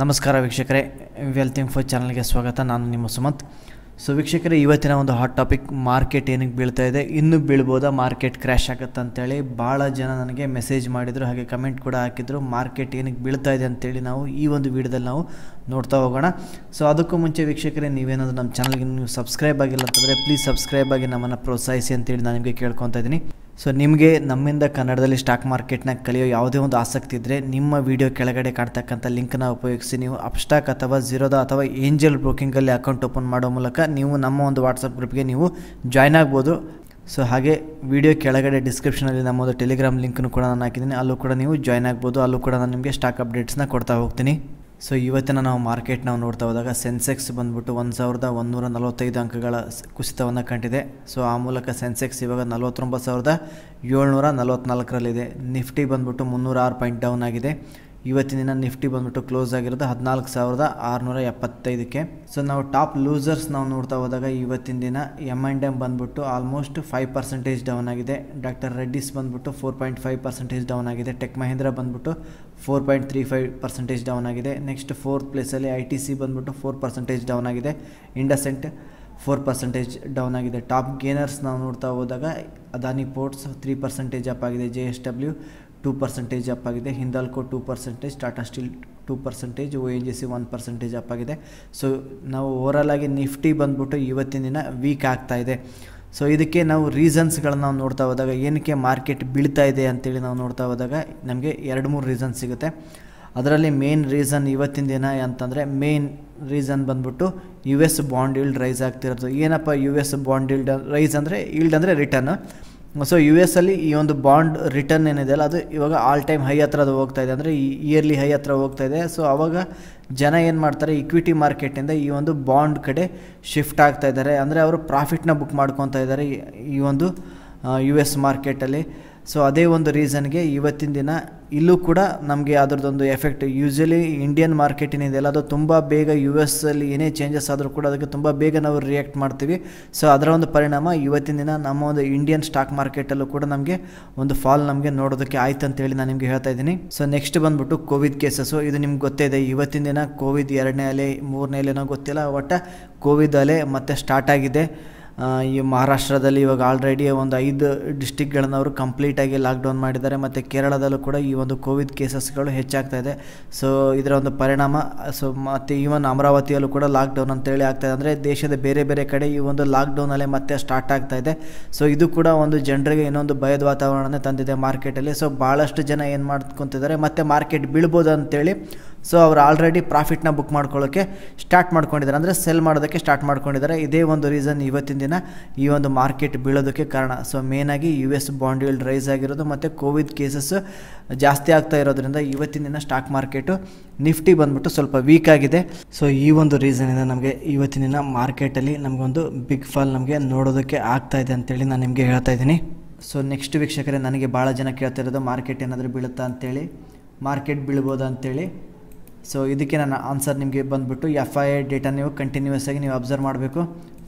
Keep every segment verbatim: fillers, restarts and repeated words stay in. ನಮಸ್ಕಾರ ವೀಕ್ಷಕರೇ, wealth info ಚಾನೆಲ್ಗೆ ಸ್ವಾಗತ. ನಾನು ನಿಮ್ಮ ಸುಮಂತ್. ಸೊ ವೀಕ್ಷಕರೇ, ಇವತ್ತಿನ ಒಂದು ಹಾಟ್ ಟಾಪಿಕ್, ಮಾರ್ಕೆಟ್ ಏನಕ್ಕೆ ಬೀಳ್ತಾ ಇದೆ, ಇನ್ನೂ ಬೀಳ್ಬೋದಾ, ಮಾರ್ಕೆಟ್ ಕ್ರ್ಯಾಶ್ ಆಗುತ್ತೆ ಅಂತೇಳಿ ಭಾಳ ಜನ ನನಗೆ ಮೆಸೇಜ್ ಮಾಡಿದರು, ಹಾಗೆ ಕಮೆಂಟ್ ಕೂಡ ಹಾಕಿದರು. ಮಾರ್ಕೆಟ್ ಏನಕ್ಕೆ ಬೀಳ್ತಾ ಇದೆ ಅಂತೇಳಿ ನಾವು ಈ ಒಂದು ವಿಡಿಯೋದಲ್ಲಿ ನಾವು ನೋಡ್ತಾ ಹೋಗೋಣ. ಸೊ ಅದಕ್ಕೂ ಮುಂಚೆ ವೀಕ್ಷಕರೇ, ನೀವೇನಾದರೂ ನಮ್ಮ ಚಾನಲ್ಗೆ ನೀವು ಸಬ್ಸ್ಕ್ರೈಬ್ ಆಗಿಲ್ಲ ಅಂತಂದರೆ ಪ್ಲೀಸ್ ಸಬ್ಸ್ಕ್ರೈಬ್ ಆಗಿ ನಮ್ಮನ್ನು ಪ್ರೋತ್ಸಾಹಿಸಿ ಅಂತೇಳಿ ನಾನು ನಿಮಗೆ ಕೇಳ್ಕೊತಾ ಇದ್ದೀನಿ. ಸೊ ನಿಮಗೆ ನಮ್ಮಿಂದ ಕನ್ನಡದಲ್ಲಿ ಸ್ಟಾಕ್ ಮಾರ್ಕೆಟ್ನ ಕಲಿಯೋ ಯಾವುದೇ ಒಂದು ಆಸಕ್ತಿ ಇದ್ದರೆ ನಿಮ್ಮ ವಿಡಿಯೋ ಕೆಳಗಡೆ ಕಾಣ್ತಕ್ಕಂಥ ಲಿಂಕನ್ನು ಉಪಯೋಗಿಸಿ ನೀವು ಅಪ್ಸ್ಟಾಕ್ ಅಥವಾ ಝೀರೋಧಾ ಅಥವಾ ಏಂಜಲ್ ಬ್ರೋಕಿಂಗಲ್ಲಿ ಅಕೌಂಟ್ ಓಪನ್ ಮಾಡೋ ಮೂಲಕ ನೀವು ನಮ್ಮ ಒಂದು ವಾಟ್ಸಪ್ ಗ್ರೂಪ್ಗೆ ನೀವು ಜಾಯ್ನ್ ಆಗ್ಬೋದು. ಸೊ ಹಾಗೆ ವಿಡಿಯೋ ಕೆಳಗಡೆ ಡಿಸ್ಕ್ರಿಪ್ಷನಲ್ಲಿ ನಮ್ಮ ಒಂದು ಟೆಲಿಗ್ರಾಮ್ ಲಿಂಕನ್ನು ಕೂಡ ನಾನು ಹಾಕಿದ್ದೀನಿ, ಅಲ್ಲೂ ಕೂಡ ನೀವು ಜಾಯ್ನ್ ಆಗ್ಬೋದು. ಅಲ್ಲೂ ಕೂಡ ನಾನು ನಿಮಗೆ ಸ್ಟಾಕ್ ಅಪ್ಡೇಟ್ಸ್ನ ಕೊಡ್ತಾ ಹೋಗ್ತೀನಿ. ಸೊ ಇವತ್ತಿನ ನಾವು ಮಾರ್ಕೆಟ್ ನಾವು ನೋಡ್ತಾ ಹೋದಾಗ ಸೆನ್ಸೆಕ್ಸ್ ಬಂದುಬಿಟ್ಟು ಒಂದು ಸಾವಿರದ ಒಂದುನೂರ ನಲವತ್ತೈದು ಅಂಕಗಳ ಕುಸಿತವನ್ನು ಕಂಡಿದೆ. ಸೊ ಆ ಮೂಲಕ ಸೆನ್ಸೆಕ್ಸ್ ಇವಾಗ ನಲವತ್ತೊಂಬತ್ತು ಸಾವಿರದ ಏಳ್ನೂರ ನಲವತ್ತ್ನಾಲ್ಕರಲ್ಲಿದೆ. ನಿಫ್ಟಿ ಬಂದುಬಿಟ್ಟು ಮುನ್ನೂರ ಆರು ಪಾಯಿಂಟ್ ಡೌನ್ ಆಗಿದೆ. ಇವತ್ತಿನ ದಿನ ನಿಫ್ಟಿ ಬಂದುಬಿಟ್ಟು ಕ್ಲೋಸ್ ಆಗಿರೋದು ಹದಿನಾಲ್ಕು ಸಾವಿರದ ಆರುನೂರ ಎಪ್ಪತ್ತೈದಕ್ಕೆ. ಸೊ ನಾವು ಟಾಪ್ ಲೂಸರ್ಸ್ ನಾವು ನೋಡ್ತಾ ಹೋದಾಗ ಇವತ್ತಿನ ದಿನ ಎಮ್ ಆ್ಯಂಡ್ ಎಮ್ ಬಂದುಬಿಟ್ಟು ಆಲ್ಮೋಸ್ಟ್ ಫೈವ್ ಪರ್ಸೆಂಟೇಜ್ ಡೌನ್ ಆಗಿದೆ. ಡಾಕ್ಟರ್ ರೆಡ್ಡಿಸ್ ಬಂದುಬಿಟ್ಟು four point five percentage down ಆಗಿದೆ. ಟೆಕ್ ಮಹೀಂದ್ರ ಬಂದುಬಿಟ್ಟು four point three five percentage down ಆಗಿದೆ. ನೆಕ್ಸ್ಟ್ ಫೋರ್ತ್ ಪ್ಲೇಸಲ್ಲಿ ಐ ಟಿ ಸಿ ಬಂದುಬಿಟ್ಟು ಫೋರ್ ಪರ್ಸೆಂಟೇಜ್ ಡೌನ್ ಆಗಿದೆ. ಇಂಡಸೆಂಟ್ ಫೋರ್ ಪರ್ಸೆಂಟೇಜ್ ಡೌನ್ ಆಗಿದೆ. ಟಾಪ್ ಗೇನರ್ಸ್ ನಾವು ನೋಡ್ತಾ ಹೋದಾಗ Adani ports three percentage up ಆಗಿದೆ. J S W two percentage up ಆಗಿದೆ. Hindalco two percentage, Tata Steel two percentage, O N G C one percentage up ಆಗಿದೆ. So ನಾವು overall ಆಗಿ ನಿಫ್ಟಿ ಬಂದುಬಿಟ್ಟು ಇವತ್ತಿನ ದಿನ ವೀಕ್ ಆಗ್ತಾಯಿದೆ. ಸೊ ಇದಕ್ಕೆ ನಾವು ರೀಸನ್ಸ್ಗಳನ್ನ ನಾವು ನೋಡ್ತಾ ಹೋದಾಗ ಏನಕ್ಕೆ ಮಾರ್ಕೆಟ್ ಬೀಳ್ತಾ ಇದೆ ಅಂತೇಳಿ ನಾವು ನೋಡ್ತಾ ಹೋದಾಗ ನಮಗೆ ಎರಡು ಮೂರು ರೀಸನ್ ಸಿಗುತ್ತೆ. ಅದರಲ್ಲಿ ಮೇನ್ ರೀಸನ್ ಇವತ್ತಿನ ದಿನ ಅಂತಂದರೆ ಮೇನ್ ರೀಸನ್ ಬಂದುಬಿಟ್ಟು U S bond yield rise ಆಗ್ತಿರೋದು. ಏನಪ್ಪ U S bond yield rise ಅಂದರೆ, ಈಲ್ಡ್ ಅಂದರೆ ರಿಟರ್ನ್. ಸೊ ಯು ಎಸ್ ಅಲ್ಲಿ ಈ ಒಂದು ಬಾಂಡ್ ರಿಟರ್ನ್ ಏನಿದೆ ಅಲ್ಲ ಅದು ಇವಾಗ ಆಲ್ ಟೈಮ್ ಹೈ ಹತ್ರ ಅದು ಹೋಗ್ತಾ ಇದೆ, ಅಂದರೆ ಈ ಇಯರ್ಲಿ ಹೈ ಹತ್ರ ಹೋಗ್ತಾ ಇದೆ. ಸೊ ಆವಾಗ ಜನ ಏನು ಮಾಡ್ತಾರೆ, ಇಕ್ವಿಟಿ ಮಾರ್ಕೆಟಿಂದ ಈ ಒಂದು ಬಾಂಡ್ ಕಡೆ ಶಿಫ್ಟ್ ಆಗ್ತಾ ಇದ್ದಾರೆ, ಅಂದರೆ ಅವರು ಪ್ರಾಫಿಟ್ನ ಬುಕ್ ಮಾಡ್ಕೊತಾ ಇದ್ದಾರೆ ಈ ಒಂದು ಯು ಎಸ್ ಮಾರ್ಕೆಟಲ್ಲಿ. ಸೊ ಅದೇ ಒಂದು ರೀಸನ್ಗೆ ಇವತ್ತಿನ ದಿನ ಇಲ್ಲೂ ಕೂಡ ನಮಗೆ ಅದರದ್ದೊಂದು ಎಫೆಕ್ಟ್. ಯೂಶ್ವಲಿ ಇಂಡಿಯನ್ ಮಾರ್ಕೆಟ್ ಏನಿದೆಯಲ್ಲ ಅದು ತುಂಬ ಬೇಗ ಯು ಎಸ್ ಅಲ್ಲಿ ಏನೇ ಚೇಂಜಸ್ ಆದರೂ ಕೂಡ ಅದಕ್ಕೆ ತುಂಬ ಬೇಗ ನಾವು ರಿಯಾಕ್ಟ್ ಮಾಡ್ತೀವಿ. ಸೊ ಅದರ ಒಂದು ಪರಿಣಾಮ ಇವತ್ತಿನ ದಿನ ನಮ್ಮ ಒಂದು ಇಂಡಿಯನ್ ಸ್ಟಾಕ್ ಮಾರ್ಕೆಟಲ್ಲೂ ಕೂಡ ನಮಗೆ ಒಂದು ಫಾಲ್ ನಮಗೆ ನೋಡೋದಕ್ಕೆ ಆಯ್ತು ಅಂತೇಳಿ ನಾನು ನಿಮಗೆ ಹೇಳ್ತಾ ಇದ್ದೀನಿ. ಸೊ ನೆಕ್ಸ್ಟ್ ಬಂದುಬಿಟ್ಟು ಕೋವಿಡ್ ಕೇಸಸ್ಸು. ಇದು ನಿಮ್ಗೆ ಗೊತ್ತೇ ಇದೆ, ಇವತ್ತಿನ ದಿನ ಕೋವಿಡ್ ಎರಡನೇ ಅಲೆ ಮೂರನೇ ಅಲೆನೋ ಗೊತ್ತಿಲ್ಲ, ಒಟ್ಟು ಕೋವಿಡ್ ಅಲೆ ಮತ್ತೆ ಸ್ಟಾರ್ಟ್ ಆಗಿದೆ. ಈ ಮಹಾರಾಷ್ಟ್ರದಲ್ಲಿ ಇವಾಗ ಆಲ್ರೆಡಿ ಒಂದು ಐದು ಡಿಸ್ಟಿಕ್ಗಳನ್ನು ಅವರು ಕಂಪ್ಲೀಟಾಗಿ ಲಾಕ್ಡೌನ್ ಮಾಡಿದ್ದಾರೆ, ಮತ್ತು ಕೇರಳದಲ್ಲೂ ಕೂಡ ಈ ಒಂದು ಕೋವಿಡ್ ಕೇಸಸ್ಗಳು ಹೆಚ್ಚಾಗ್ತಾ ಇದೆ. ಸೊ ಇದರ ಒಂದು ಪರಿಣಾಮ ಸೊ ಮತ್ತು ಈವನ್ ಅಮರಾವತಿಯಲ್ಲೂ ಕೂಡ ಲಾಕ್ಡೌನ್ ಅಂತೇಳಿ ಆಗ್ತಾಯಿದೆ, ಅಂದರೆ ದೇಶದ ಬೇರೆ ಬೇರೆ ಕಡೆ ಈ ಒಂದು ಲಾಕ್ಡೌನಲ್ಲೇ ಮತ್ತೆ ಸ್ಟಾರ್ಟ್ ಆಗ್ತಾ ಇದೆ. ಸೊ ಇದು ಕೂಡ ಒಂದು ಜನರಿಗೆ ಇನ್ನೊಂದು ಭಯದ ವಾತಾವರಣನೇ ತಂದಿದೆ ಮಾರ್ಕೆಟಲ್ಲಿ. ಸೊ ಭಾಳಷ್ಟು ಜನ ಏನು ಮಾಡ್ಕೊತಿದ್ದಾರೆ, ಮತ್ತು ಮಾರ್ಕೆಟ್ ಬೀಳ್ಬೋದು ಅಂತೇಳಿ ಸೊ ಅವರು ಆಲ್ರೆಡಿ ಪ್ರಾಫಿಟ್ನ ಬುಕ್ ಮಾಡ್ಕೊಳ್ಳೋಕ್ಕೆ ಸ್ಟಾರ್ಟ್ ಮಾಡ್ಕೊಂಡಿದ್ದಾರೆ, ಅಂದರೆ ಸೆಲ್ ಮಾಡೋದಕ್ಕೆ ಸ್ಟಾರ್ಟ್ ಮಾಡ್ಕೊಂಡಿದ್ದಾರೆ. ಇದೇ ಒಂದು ರೀಸನ್ ಇವತ್ತಿನ ದಿನ ಈ ಒಂದು ಮಾರ್ಕೆಟ್ ಬೀಳೋದಕ್ಕೆ ಕಾರಣ. ಸೊ ಮೇನಾಗಿ U S bond yield rise ಆಗಿರೋದು ಮತ್ತು ಕೋವಿಡ್ ಕೇಸಸ್ ಜಾಸ್ತಿ ಆಗ್ತಾ ಇರೋದ್ರಿಂದ ಇವತ್ತಿನ ದಿನ ಸ್ಟಾಕ್ ಮಾರ್ಕೆಟು ನಿಫ್ಟಿ ಬಂದುಬಿಟ್ಟು ಸ್ವಲ್ಪ ವೀಕ್ ಆಗಿದೆ. ಸೊ ಈ ಒಂದು ರೀಸನಿಂದ ನಮಗೆ ಇವತ್ತಿನ ದಿನ ಮಾರ್ಕೆಟಲ್ಲಿ ನಮಗೊಂದು ಬಿಗ್ ಫಾಲ್ ನಮಗೆ ನೋಡೋದಕ್ಕೆ ಆಗ್ತಾ ಇದೆ ಅಂತೇಳಿ ನಾನು ನಿಮಗೆ ಹೇಳ್ತಾ ಇದ್ದೀನಿ. ಸೊ ನೆಕ್ಸ್ಟ್ ವೀಕ್ಷಕರೇ, ನನಗೆ ಭಾಳ ಜನ ಕೇಳ್ತಾ ಇರೋದು ಮಾರ್ಕೆಟ್ ಏನಾದರೂ ಬೀಳುತ್ತಾ ಅಂತೇಳಿ, ಮಾರ್ಕೆಟ್ ಬೀಳ್ಬೋದಾ ಅಂತೇಳಿ. ಸೊ ಇದಕ್ಕೆ ನನ್ನ ಆನ್ಸರ್ ನಿಮಗೆ ಬಂದುಬಿಟ್ಟು ಎಫ್ ಐ ಐ ಡೇಟಾ ನೀವು ಕಂಟಿನ್ಯೂಯಸ್ ಆಗಿ ನೀವು ಅಬ್ಸರ್ವ್ ಮಾಡಬೇಕು.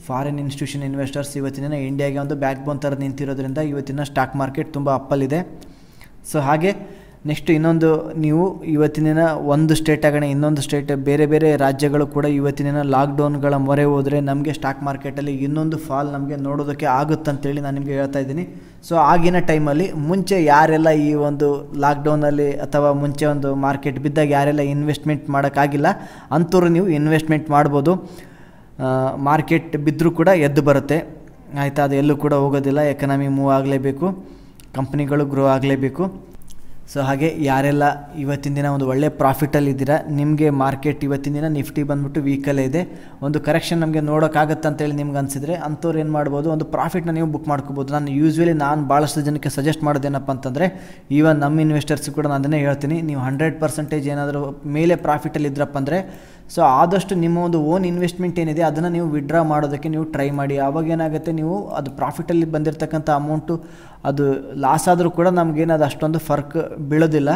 ಫಾರಿನ್ ಇನ್ಸ್ಟಿಟ್ಯೂಷನ್ ಇನ್ವೆಸ್ಟರ್ಸ್ ಇವತ್ತಿನ ಇಂಡಿಯಾಗೆ ಒಂದು ಬ್ಯಾಕ್ ಬೋನ್ ಥರ ನಿಂತಿರೋದ್ರಿಂದ ಇವತ್ತಿನ ಸ್ಟಾಕ್ ಮಾರ್ಕೆಟ್ ತುಂಬ ಅಪ್ಪಲ್ಲಿದೆ. ಸೊ ಹಾಗೆ ನೆಕ್ಸ್ಟ್ ಇನ್ನೊಂದು, ನೀವು ಇವತ್ತಿನ ಒಂದು ಸ್ಟೇಟ್ ಆಗಣೆ ಇನ್ನೊಂದು ಸ್ಟೇಟ್ ಬೇರೆ ಬೇರೆ ರಾಜ್ಯಗಳು ಕೂಡ ಇವತ್ತಿನ ಲಾಕ್ಡೌನ್ಗಳ ಮೊರೆ ಹೋದರೆ ನಮಗೆ ಸ್ಟಾಕ್ ಮಾರ್ಕೆಟಲ್ಲಿ ಇನ್ನೊಂದು ಫಾಲ್ ನಮಗೆ ನೋಡೋದಕ್ಕೆ ಆಗುತ್ತಂತೇಳಿ ನಾನು ನಿಮಗೆ ಹೇಳ್ತಾ ಇದ್ದೀನಿ. ಸೊ ಆಗಿನ ಟೈಮಲ್ಲಿ ಮುಂಚೆ ಯಾರೆಲ್ಲ ಈ ಒಂದು ಲಾಕ್ಡೌನಲ್ಲಿ ಅಥವಾ ಮುಂಚೆ ಒಂದು ಮಾರ್ಕೆಟ್ ಬಿದ್ದಾಗ ಯಾರೆಲ್ಲ ಇನ್ವೆಸ್ಟ್ಮೆಂಟ್ ಮಾಡೋಕ್ಕಾಗಿಲ್ಲ ಅಂಥವ್ರು ನೀವು ಇನ್ವೆಸ್ಟ್ಮೆಂಟ್ ಮಾಡ್ಬೋದು. ಮಾರ್ಕೆಟ್ ಬಿದ್ದರೂ ಕೂಡ ಎದ್ದು ಬರುತ್ತೆ, ಆಯಿತಾ, ಅದು ಎಲ್ಲೂ ಕೂಡ ಹೋಗೋದಿಲ್ಲ. ಎಕನಾಮಿ ಮೂವ್ ಆಗಲೇಬೇಕು, ಕಂಪ್ನಿಗಳು ಗ್ರೋ ಆಗಲೇಬೇಕು. ಸೊ ಹಾಗೆ ಯಾರೆಲ್ಲ ಇವತ್ತಿನ ದಿನ ಒಂದು ಒಳ್ಳೆ ಪ್ರಾಫಿಟಲ್ಲಿದ್ದೀರಾ, ನಿಮಗೆ ಮಾರ್ಕೆಟ್ ಇವತ್ತಿನ ದಿನ ನಿಫ್ಟಿ ಬಂದುಬಿಟ್ಟು ವೀಕಲ್ಲೇ ಇದೆ, ಒಂದು ಕರೆಕ್ಷನ್ ನಮಗೆ ನೋಡೋಕ್ಕಾಗತ್ತೆ ಅಂತೇಳಿ ನಿಮ್ಗೆ ಅನಿಸಿದರೆ ಅಂಥವ್ರು ಏನು ಮಾಡ್ಬೋದು, ಒಂದು ಪ್ರಾಫಿಟ್ನ ನೀವು ಬುಕ್ ಮಾಡ್ಕೋಬೋದು. ನಾನು ಯೂಶ್ವಲಿ ನಾನು ಭಾಳಷ್ಟು ಜನಕ್ಕೆ ಸಜೆಸ್ಟ್ ಮಾಡೋದೇನಪ್ಪ ಅಂತಂದರೆ, ಈವನ್ ನಮ್ಮ ಇನ್ವೆಸ್ಟರ್ಸ್ ಕೂಡ ನಾನು ಅದನ್ನೇ ಹೇಳ್ತೀನಿ, ನೀವು ಹಂಡ್ರೆಡ್ ಪರ್ಸೆಂಟೇಜ್ ಏನಾದರೂ ಮೇಲೆ ಪ್ರಾಫಿಟಲ್ಲಿ ಇದ್ರಪ್ಪ ಅಂದರೆ ಸೊ ಆದಷ್ಟು ನಿಮ್ಮ ಒಂದು ಓನ್ ಇನ್ವೆಸ್ಟ್ಮೆಂಟ್ ಏನಿದೆ ಅದನ್ನು ನೀವು ವಿಡ್ರಾ ಮಾಡೋದಕ್ಕೆ ನೀವು ಟ್ರೈ ಮಾಡಿ. ಆವಾಗ ಏನಾಗುತ್ತೆ, ನೀವು ಅದು ಪ್ರಾಫಿಟಲ್ಲಿ ಬಂದಿರತಕ್ಕಂಥ ಅಮೌಂಟು ಅದು ಲಾಸ್ ಆದರೂ ಕೂಡ ನಮಗೇನದು ಅಷ್ಟೊಂದು ಫರ್ಕ್ ಬೀಳೋದಿಲ್ಲ.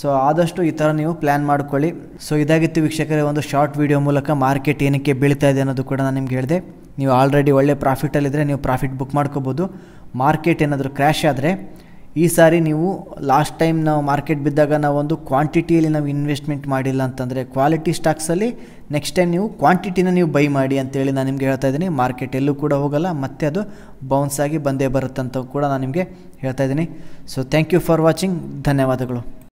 ಸೊ ಆದಷ್ಟು ಈ ಥರ ನೀವು ಪ್ಲ್ಯಾನ್ ಮಾಡ್ಕೊಳ್ಳಿ. ಸೊ ಇದಾಗಿತ್ತು ವೀಕ್ಷಕರೇ ಒಂದು ಶಾರ್ಟ್ ವಿಡಿಯೋ ಮೂಲಕ ಮಾರ್ಕೆಟ್ ಏನಕ್ಕೆ ಬೀಳ್ತಾ ಇದೆ ಅನ್ನೋದು ಕೂಡ ನಾನು ನಿಮ್ಗೆ ಹೇಳಿದೆ. ನೀವು ಆಲ್ರೆಡಿ ಒಳ್ಳೆ ಪ್ರಾಫಿಟಲ್ಲಿದ್ದರೆ ನೀವು ಪ್ರಾಫಿಟ್ ಬುಕ್ ಮಾಡ್ಕೋಬೋದು. ಮಾರ್ಕೆಟ್ ಏನಾದರೂ ಕ್ರ್ಯಾಶ್ ಆದರೆ ಈ ಸಾರಿ ನೀವು ಲಾಸ್ಟ್ ಟೈಮ್ ನಾವು ಮಾರ್ಕೆಟ್ ಬಿದ್ದಾಗ ನಾವು ಒಂದು ಕ್ವಾಂಟಿಟಿಯಲ್ಲಿ ನಾವು ಇನ್ವೆಸ್ಟ್ಮೆಂಟ್ ಮಾಡಿಲ್ಲ ಅಂತಂದ್ರೆ ಕ್ವಾಲಿಟಿ ಸ್ಟಾಕ್ಸ್ ಅಲ್ಲಿ ನೆಕ್ಸ್ಟ್ ಟೈಮ್ ನೀವು ಕ್ವಾಂಟಿಟಿನ ನೀವು ಬೈ ಮಾಡಿ ಅಂತ ಹೇಳಿ ನಾನು ನಿಮಗೆ ಹೇಳ್ತಾ ಇದ್ದೀನಿ. ಮಾರ್ಕೆಟ್ ಎಲ್ಲೂ ಕೂಡ ಹೋಗಲ್ಲ, ಮತ್ತೆ ಅದು ಬೌನ್ಸ್ ಆಗಿ ಬಂದೇ ಬರುತ್ತೆ ಅಂತ ಕೂಡ ನಾನು ನಿಮಗೆ ಹೇಳ್ತಾ ಇದ್ದೀನಿ. So thank you for watching. ಧನ್ಯವಾದಗಳು.